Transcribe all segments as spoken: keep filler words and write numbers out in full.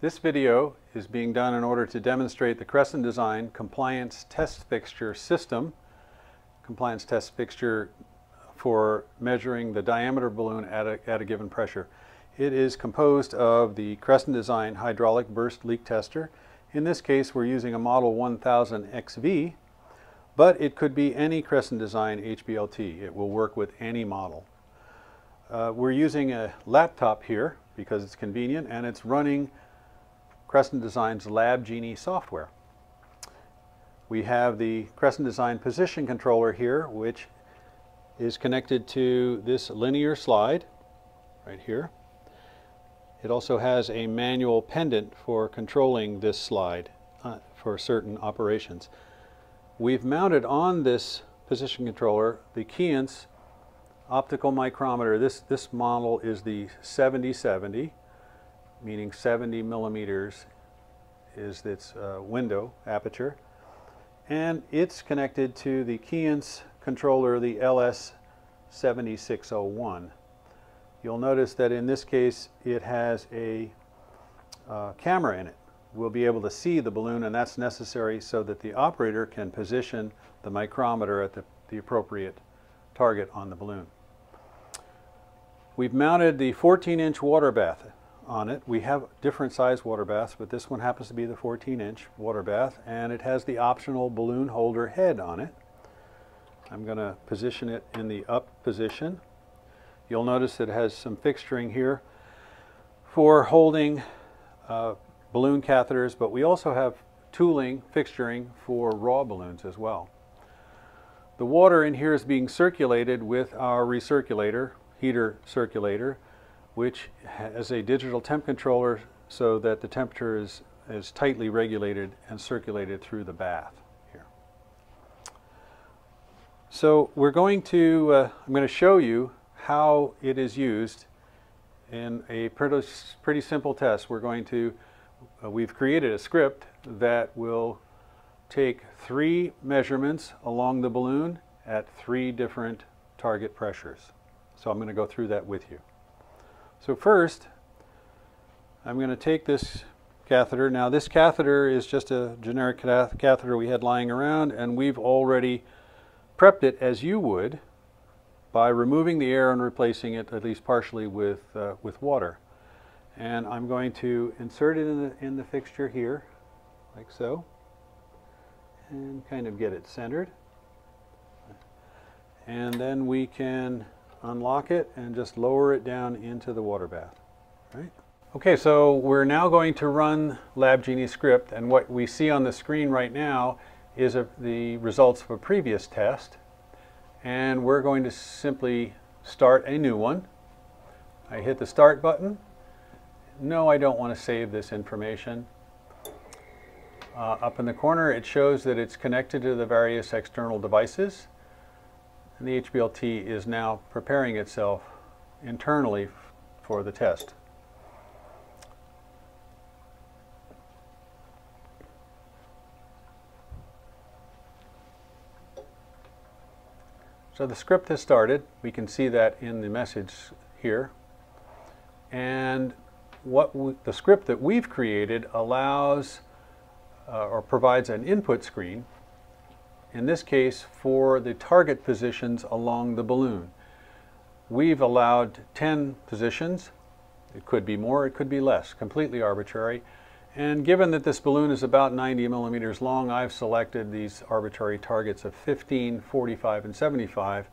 This video is being done in order to demonstrate the Crescent Design Compliance Test Fixture System, compliance test fixture for measuring the diameter balloon at a, at a given pressure. It is composed of the Crescent Design Hydraulic Burst Leak Tester. In this case, we're using a Model one thousand X V, but it could be any Crescent Design H B L T. It will work with any model. Uh, we're using a laptop here because it's convenient, and it's running Crescent Design's LabGenie software. We have the Crescent Design position controller here, which is connected to this linear slide right here. It also has a manual pendant for controlling this slide uh, for certain operations. We've mounted on this position controller the Keyence optical micrometer. This, this model is the seventy seventy, meaning seventy millimeters is its uh, window aperture. And it's connected to the Keyence controller, the L S seventy-six oh one. You'll notice that in this case it has a uh, camera in it. We'll be able to see the balloon, and that's necessary so that the operator can position the micrometer at the, the appropriate target on the balloon. We've mounted the fourteen inch water bath on it. We have different size water baths, but this one happens to be the fourteen inch water bath, and it has the optional balloon holder head on it. I'm going to position it in the up position. You'll notice it has some fixturing here for holding uh, balloon catheters, but we also have tooling, fixturing for raw balloons as well. The water in here is being circulated with our recirculator, heater circulator, which has a digital temp controller so that the temperature is, is tightly regulated and circulated through the bath. So we're going to, uh, I'm going to show you how it is used in a pretty, pretty simple test. We're going to, uh, we've created a script that will take three measurements along the balloon at three different target pressures. So I'm going to go through that with you. So first, I'm going to take this catheter. Now this catheter is just a generic cath- catheter we had lying around, and we've already prepped it as you would by removing the air and replacing it at least partially with, uh, with water. And I'm going to insert it in the, in the fixture here, like so, and kind of get it centered. And then we can unlock it and just lower it down into the water bath. Right? Okay, so we're now going to run LabGenie script, and what we see on the screen right now is a, the results of a previous test, and we're going to simply start a new one. I hit the start button. No, I don't want to save this information. Uh, up in the corner it shows that it's connected to the various external devices, and the H B L T is now preparing itself internally for the test. So the script has started. We can see that in the message here. And what we, the script that we've created allows uh, or provides an input screen, in this case for the target positions along the balloon. We've allowed ten positions. It could be more, it could be less, completely arbitrary. And given that this balloon is about ninety millimeters long, I've selected these arbitrary targets of fifteen, forty-five, and seventy-five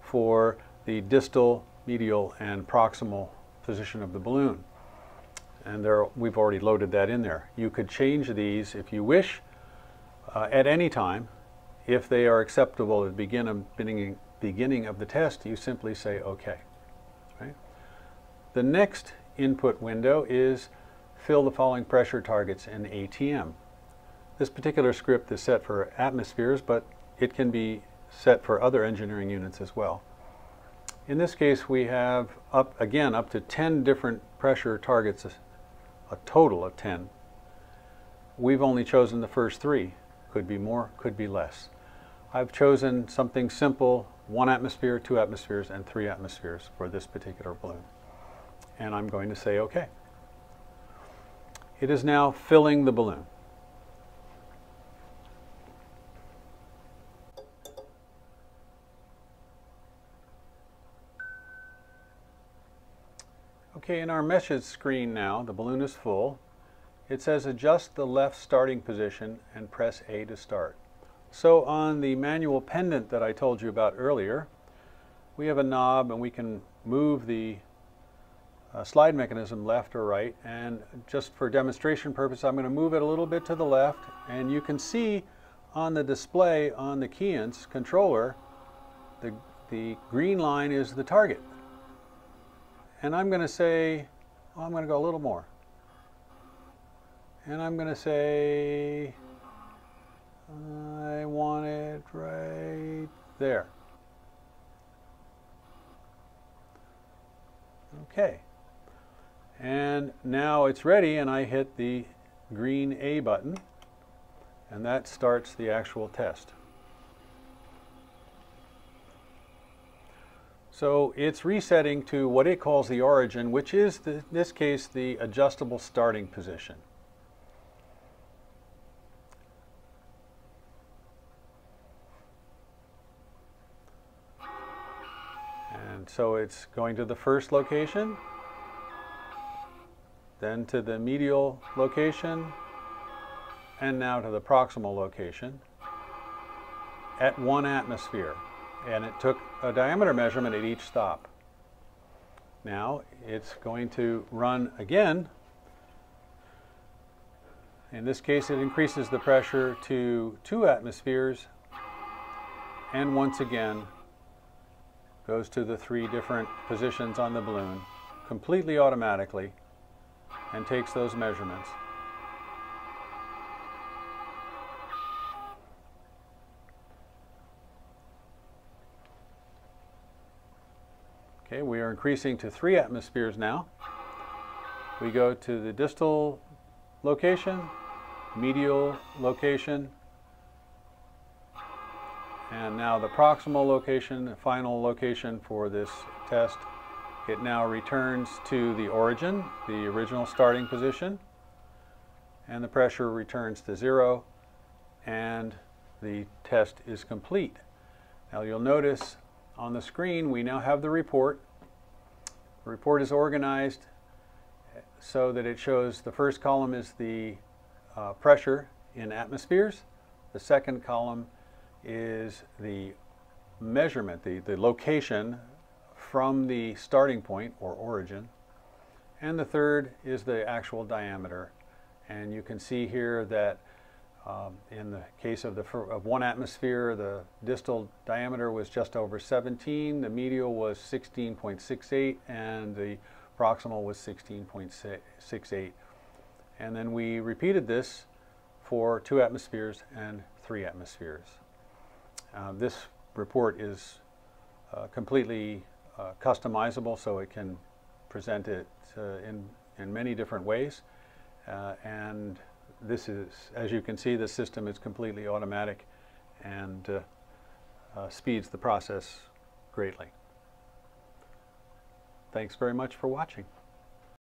for the distal, medial, and proximal position of the balloon. And there, we've already loaded that in there. You could change these if you wish uh, at any time. If they are acceptable at the begin of, beginning, beginning of the test, you simply say OK. Right? The next input window is fill the following pressure targets in A T M. This particular script is set for atmospheres, but it can be set for other engineering units as well. In this case, we have, up again, up to ten different pressure targets, a, a total of ten. We've only chosen the first three. Could be more, could be less. I've chosen something simple, one atmosphere, two atmospheres, and three atmospheres for this particular balloon. And I'm going to say OK. It is now filling the balloon. Okay, in our meshes screen now, the balloon is full. It says adjust the left starting position and press A to start. So on the manual pendant that I told you about earlier, we have a knob and we can move the uh, slide mechanism left or right. And just for demonstration purpose, I'm going to move it a little bit to the left. And you can see on the display on the Keyence controller, the, the green line is the target. And I'm going to say, well, I'm going to go a little more. And I'm going to say, I want it right there. Okay. And now it's ready, and I hit the green A button, and that starts the actual test. So it's resetting to what it calls the origin, which is, the, in this case, the adjustable starting position. And so it's going to the first location, then to the medial location, and now to the proximal location at one atmosphere. And it took a diameter measurement at each stop. Now it's going to run again. In this case, it increases the pressure to two atmospheres, and once again goes to the three different positions on the balloon completely automatically and takes those measurements. Okay, we are increasing to three atmospheres now. We go to the distal location, medial location, and now the proximal location, the final location for this test. It now returns to the origin, the original starting position, and the pressure returns to zero, and the test is complete. Now you'll notice on the screen, we now have the report. The report is organized so that it shows the first column is the uh, pressure in atmospheres. The second column is the measurement, the, the location from the starting point or origin. And the third is the actual diameter. And you can see here that Um, in the case of, the, of one atmosphere, the distal diameter was just over seventeen, the medial was sixteen point six eight, and the proximal was sixteen point six eight. And then we repeated this for two atmospheres and three atmospheres. Uh, this report is uh, completely uh, customizable, so it can present it uh, in, in many different ways. Uh, and This is, as you can see, the system is completely automatic and uh, uh, speeds the process greatly. Thanks very much for watching.